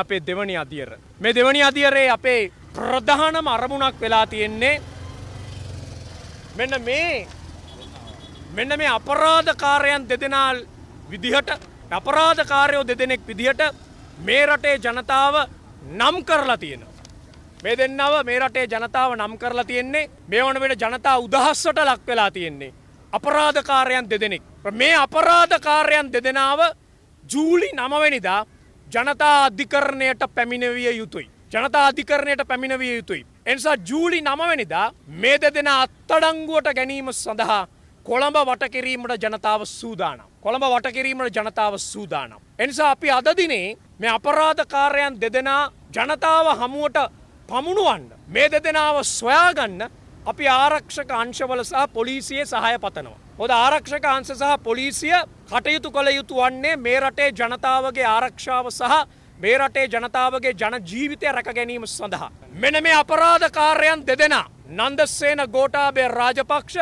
අපේ දෙවැනි අදියර. මේ දෙවැනි අදියරේ අපේ ප්‍රධානම අරමුණක් වෙලා තියෙන්නේ මෙන්න මේ අපරාධකාරයන් දෙදෙනා විදිහට අපරාධකාරයෝ දෙදෙනෙක් විදිහට මේ රටේ ජනතාව නම් කරලා තියෙනවා. මේ දෙන්නව මේ රටේ ජනතාව නම් කරලා තියෙන්නේ මේ වන විට ජනතාව උදහසට ලක් වෙලා තියෙන්නේ අපරාධකාරයන් දෙදෙනෙක්. මේ අපරාධකාරයන් දෙදෙනාව ජූලි 9 වෙනිදා ජනතා අධිකරණයට පැමිණවිය යුතුයි. ජනතා අධිකරණයට පැමිණවිය යුතුයි. එනිසා ජූලි 9 වෙනිදා මේ දෙදෙනා අත්අඩංගුවට ගැනීම සඳහා කොළඹ වටකිරීමට ජනතාව සූදානම්. කොළඹ වටකිරීමට ජනතාව සූදානම්. එනිසා අපි අද දිනේ මේ අපරාධකාරයන් දෙදෙනා ජනතාව හමුවට පමුණුවන්න මේ දෙදෙනාව සොයාගන්න අපි ආරක්ෂක අංශවල සහ පොලිසියේ සහාය පතනවා. මොකද ආරක්ෂක අංශ සහ පොලිසිය කටයුතු කළ යුතු වන්නේ මේ රටේ ජනතාවගේ ආරක්ෂාව සහ මේ රටේ ජනතාවගේ ජන ජීවිතය රැක ගැනීම සඳහා. මෙන්න මේ අපරාධකාරයන් දෙදෙනා නන්දසේන ගෝඨාභය රාජපක්ෂ,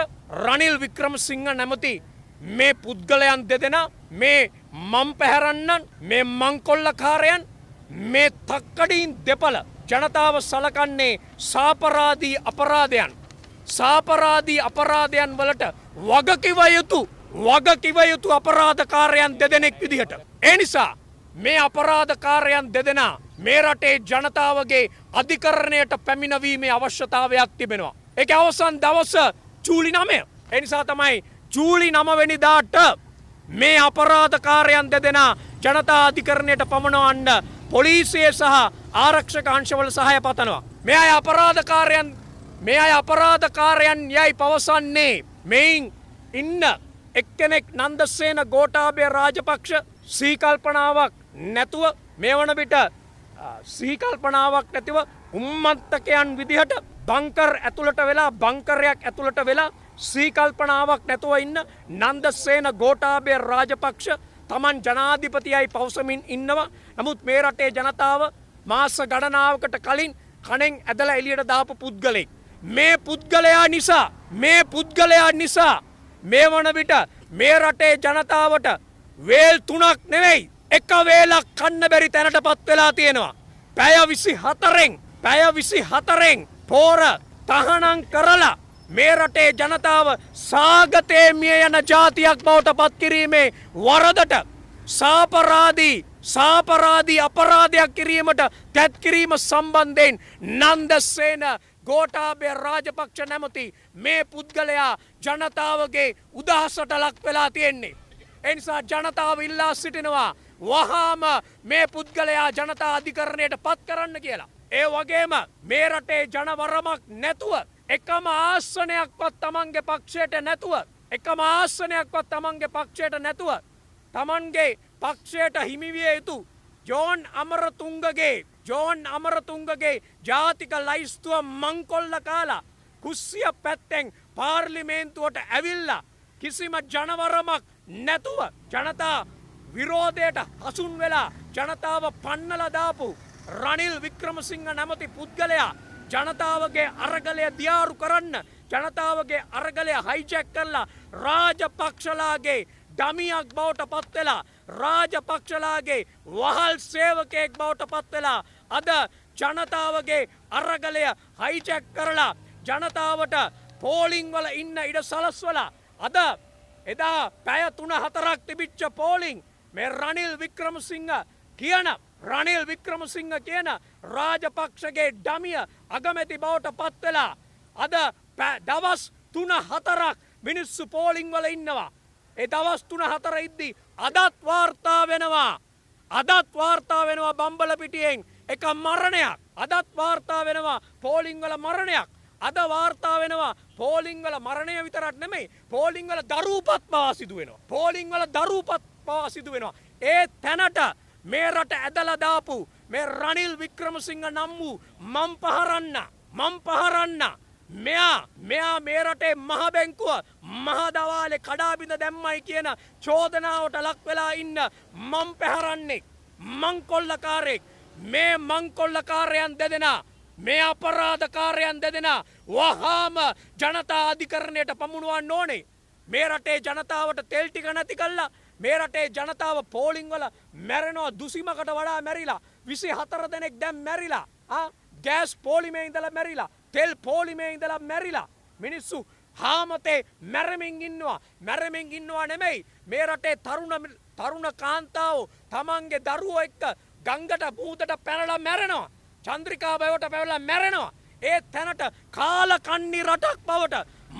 රනිල් වික්‍රමසිංහ නැමැති මේ පුද්ගලයන් දෙදෙනා මේ මම් පැහැරන්නන්, මේ මංකොල්ලකාරයන්, මේ තක්කඩින් දෙපළ ජනතාව සලකන්නේ සාපරාධී අපරාධයන් වලට වගකිව යුතු අපරාධකාරයන් දෙදෙනෙක් විදිහට. ඒ නිසා මේ අපරාධකාරයන් දෙදෙනා මේ රටේ ජනතාවගේ අධිකරණයට පැමිණවීමේ අවශ්‍යතාවයක් තිබෙනවා. ඒක අවසන් දවස ජූලි 9. ඒ නිසා තමයි ජූලි 9 වෙනිදාට මේ අපරාධකාරයන් දෙදෙනා ජනතා අධිකරණයට පමුණවන්න පොලිසිය සහ ආරක්ෂක අංශවල සහාය පතනවා. මේ අය අපරාධකාරයන් යයි පවසන්නේ මෙයින් ඉන්න එක්කෙනෙක් නන්දසේන ගෝඨාභය රාජපක්ෂ සීකල්පනාවක් නැතුව මේ වන විට සීකල්පනාවක් නැතිව උම්මත්තකයන් විදිහට බංකරයක් ඇතුළට වෙලා සීකල්පනාවක් නැතුව ඉන්න නන්දසේන ගෝඨාභය රාජපක්ෂ තමන් ජනාධිපතියයි පවසමින් ඉන්නවා. නමුත් මේ රටේ ජනතාව මාස ගණනාවකට කලින් කණෙන් ඇදලා එළියට දාපු පුද්ගලෙක්. මේ පුද්ගලයා නිසා මේ වන විට මේ රටේ ජනතාවට වේල් 3ක් නෙවෙයි එක වේලක් කන්න බැරි තැනටපත් වෙලා තියෙනවා. පැය 24න් පොර තහනම් කරලා මේ රටේ ජනතාව සාගතේ මිය යන ජාතියක් බවට පත් කිරීමේ වරදට සාපරාධී අපරාධයක් කිරීමට තැත් කිරීම සම්බන්ධයෙන් නන්දසේන ගෝඨාභය රාජපක්ෂ නැමැති මේ පුද්ගලයා ජනතාවගේ උදහසට ලක් වෙලා තියෙන්නේ. ඒ නිසා ජනතාව ඉල්ලා සිටිනවා වහාම මේ පුද්ගලයා ජනතා අධිකරණයට පත් කරන්න කියලා. ඒ වගේම මේ රටේ ජනවරමක් නැතුව එකම ආසනයක්වත් තමන්ගේ පක්ෂයට නැතුව තමන්ගේ පක්ෂයට හිමිවිය යුතු ජෝන් අමරතුංගගේ ජාතික ලයිස්තුව මංකොල්ල කාලා කුස්සිය පැත්තෙන් පාර්ලිමේන්තුවට ඇවිල්ලා කිසිම ජනවරමක් නැතුව ජනතා විරෝධයට හසුන් වෙලා ජනතාව පන්නලා දාපු රනිල් වික්‍රමසිංහ නැමැති පුද්ගලයා ජනතාවගේ අරගලය දියාරු කරන්න ජනතාවගේ අරගලය හයිජැක් කරලා රාජපක්ෂලාගේ ඩමියක් බවට පත් වෙලා රාජපක්ෂලාගේ වහල් සේවකයෙක් බවට පත් වෙලා අද ජනතාවගේ අරගලය හයිජැක් කරලා ජනතාවට පෝලිං වල ඉන්න ඉඩ සලස්වලා අද එදා පැය 3-4ක් තිබිච්ච පෝලිං මේ රනිල් වික්‍රමසිංහ කියන රාජපක්ෂගේ ඩමිය අගමැති බවට පත් වෙලා අද දවස් 3-4ක් මිනිස්සු පෝලිං වල ඉන්නවා. ඒ දවස් 3-4 ඉද්දී අදත් වාර්තා වෙනවා බම්බල පිටියෙන් එක මරණයක්. අදත් වාර්තා වෙනවා පෝලිං වල මරණයක්. අද වාර්තා වෙනවා පෝලිං වල මරණය විතරක් නෙමෙයි පෝලිං වල දරුපත් පවා සිදු වෙනවා. ඒ තැනට මේ රට ඇදලා දාපු මේ රනිල් වික්‍රමසිංහ නම් වූ මම් පහරන්න මෙයා මේ රටේ මහ බැංකුව මහ දවාලේ කඩා බිඳ දැම්මයි කියන චෝදනාවට ලක් වෙලා ඉන්න මම් පහරන්නේ මංකොල්ලකාරයෙක්. මේ මංකොල්ලකාරයන් දෙදෙනා මේ අපරාධකාරයන් දෙදෙනා වහාම ජනතා අධිකරණයට පමුණුවන්න ඕනේ. මේ රටේ ජනතාවට තෙල් ටික නැති කළා. මේ රටේ ජනතාව පෝලිං වල මැරෙනවා. දුසිමකට වඩා මැරිලා 24 දැනෙක් මැරිලා ගෑස් පොලිමේ ඉඳලා මැරිලා තෙල් පොලිමේ ඉඳලා මැරිලා මිනිස්සු හාමතේ මැරෙමින් ඉන්නවා නෙමෙයි මේ රටේ තරුණ කාන්තාවෝ තමන්ගේ දරුවෝ එක්ක ගංගට භූතට පැනලා මැරෙනවා චන්ද්‍රිකා බයවට පැනලා මැරෙනවා ඒ තැනට කාල කන්නි රටක් බවට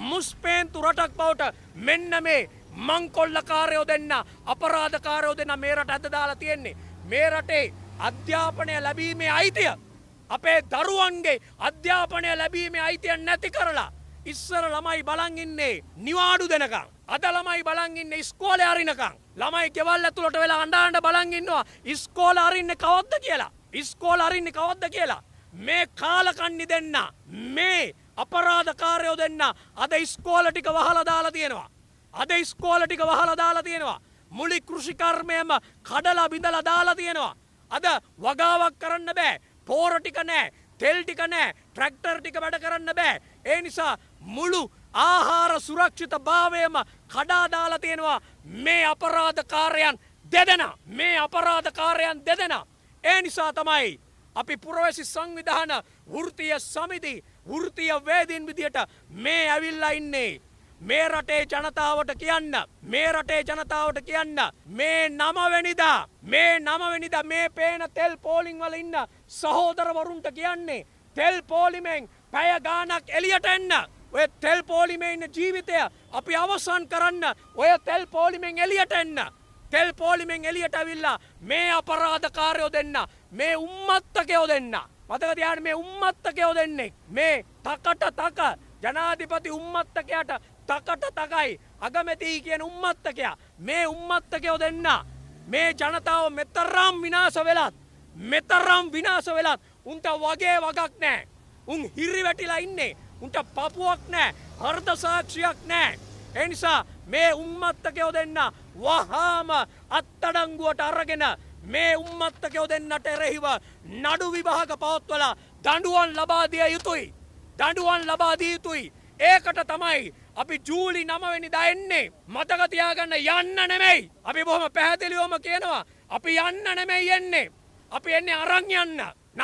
මුස්පේන්තු රටක් බවට මෙන්න මේ මංකොල්ලකාරයෝ දෙන්න අපරාධකාරයෝ දෙන්න මේ රට අද දාලා තියෙන්නේ මේ රටේ අධ්‍යාපනය ලැබීමේ අයිතිය අපේ දරුවන්ගේ අධ්‍යාපනය ලැබීමේ අයිතිය නැති කරලා ඉස්සර ළමයි බලන් ඉන්නේ නිවාඩු දෙනකන් අද ළමයි බලන් ඉන්නේ ඉස්කෝලේ අරිනකන් ළමයි කෙවල් ඇතුළට වෙලා අඬ බලන් ඉන්නවා ඉස්කෝලේ අරින්නේ කවද්ද කියලා මේ කාලකන්ණි දෙන්න මේ අපරාධකාරයෝ දෙන්න අද ඉස්කෝලේ ටික වහලා දාලා තියෙනවා මුලි කෘෂිකර්මයම කඩලා බිඳලා දාලා තියෙනවා අද වගාවක් කරන්න බෑ පොර ටික නැහැ තෙල් ටික නැහැ ට්‍රැක්ටර් ටික වැඩ කරන්න බෑ ඒ නිසා මුළු ආහාර සුරක්ෂිතභාවයම කඩා දාලා තියෙනවා මේ අපරාධකාරයන් දෙදෙනා ඒ නිසා තමයි අපි පුරවැසි සංවිධාන වෘත්තීය සමිති වෘත්තීය වේදීන් විදියට මේ ඇවිල්ලා ඉන්නේ මේ රටේ ජනතාවට කියන්න මේ 9 වෙනිදා මේ පේන තෙල් පෝලිං වල ඉන්න සහෝදරවරුන්ට කියන්නේ තෙල් පෝලිමෙන් පැය ගාණක් එළියට එන්න ඔය තෙල් පෝලිමේ ඉන්න ජීවිතය අපි අවසන් කරන්න ඔය තෙල් පෝලිමෙන් එළියට එන්න තෙල් පෝලිමෙන් එළියට අවිල්ලා මේ අපරාධකාරයෝ දෙන්න මේ උම්මත්තකයෝ දෙන්න මතක තියාගන්න මේ උම්මත්තකයෝ දෙන්නේ මේ තකට තක ජනාධිපති උම්මත්තකයාට තකට තකයි අගමැති කියන උම්මත්තකයා මේ උම්මත්තකයෝ දෙන්න මේ ජනතාව මෙතරම් විනාශ වෙලත් උන්ට වගේ වගක් නැහැ උන් හිරි වැටිලා ඉන්නේ උන්ට පපුවක් නැහැ හෘද සාක්ෂියක් නැහැ ඒ නිසා මේ උම්මත්තකයෝ දෙන්න වහාම අත්අඩංගුවට අරගෙන මේ උම්මත්තකයෝ දෙන්නට එරෙහිව නඩු විභාග පවත්වලා දඬුවම් ලබා දිය යුතුයි ඒකට තමයි අපි ජූලි 9 වෙනිදා එන්නේ මතක තියාගන්න යන්න නෙමෙයි අපි බොහොම පැහැදිලිවම කියනවා අපි යන්න නෙමෙයි එන්නේ අපි එන්නේ අරන් යන්න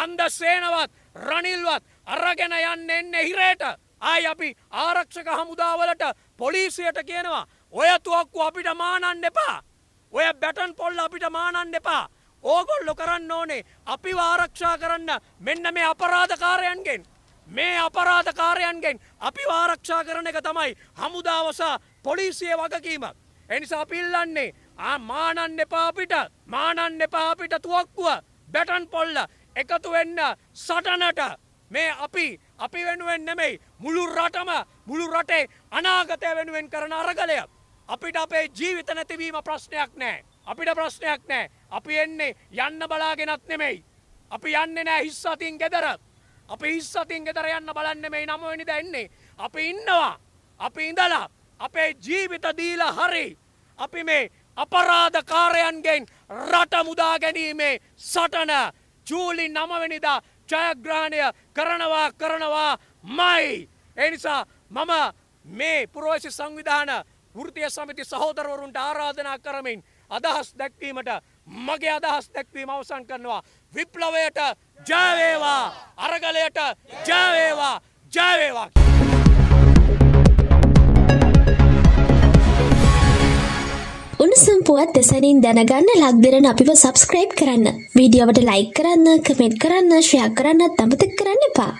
නන්දසේනවත් රනිල්වත් අරගෙන යන්න එන්නේ හිරේට ආයි අපි ආරක්ෂක හමුදාවලට පොලිසියට කියනවා ඔය තුවක්කු අපිට මානන්න එපා ඔය බැටන් පොල්ල අපිට මානන්න එපා ඕගොල්ලෝ කරන්න ඕනේ අපිව ආරක්ෂා කරන්න මෙන්න මේ අපරාධකාරයන්ගෙන් අපිව ආරක්ෂා කරන එක තමයි හමුදාව සහ පොලිසිය වගකීම. ඒ නිසා අපි ඉල්ලන්නේ මානන්න එපා අපිට තුවක්කුව බැටන් පොල්ල එකතු වෙන්න සටනට මේ අපි වෙනුවෙන් නෙමෙයි මුළු රටේ අනාගතය වෙනුවෙන් කරන අරගලය. අපිට අපේ ජීවිත නැතිවීම ප්‍රශ්නයක් නෑ. අපි එන්නේ යන්න බලාගෙනත් නෙමෙයි. අපි යන්නේ නෑ හිස් අතින් ගෙදර. අපි හිස් අතින් ගෙදර යන්න බලන්නේ මේ 9 වෙනිදා එන්නේ. අපි ඉන්නවා. අපි ඉඳලා අපේ ජීවිත දීලා හරි. අපි මේ අපරාධකාරයන්ගෙන් රට මුදා ගැනීමේ සටන ජූලි 9 වෙනිදා ජයග්‍රහණය කරනවාමයි. ඒ නිසා මම මේ පුරවැසි සංවිධාන වෘත්තීය සමිති සහෝදරවරුන්ට ආරාධනා කරමින් මගේ අදහස් දැක්වීම අවසන් කරනවා. විප්ලවයට ජය වේවා අරගලයට ජය වේවා උණුසුම් පුවත් දෙසනින් දැනගන්න ලක්දිරණ අපිව subscribe කරන්න වීඩියෝවට like කරන්න comment කරන්න share කරන්න අමතක කරන්න එපා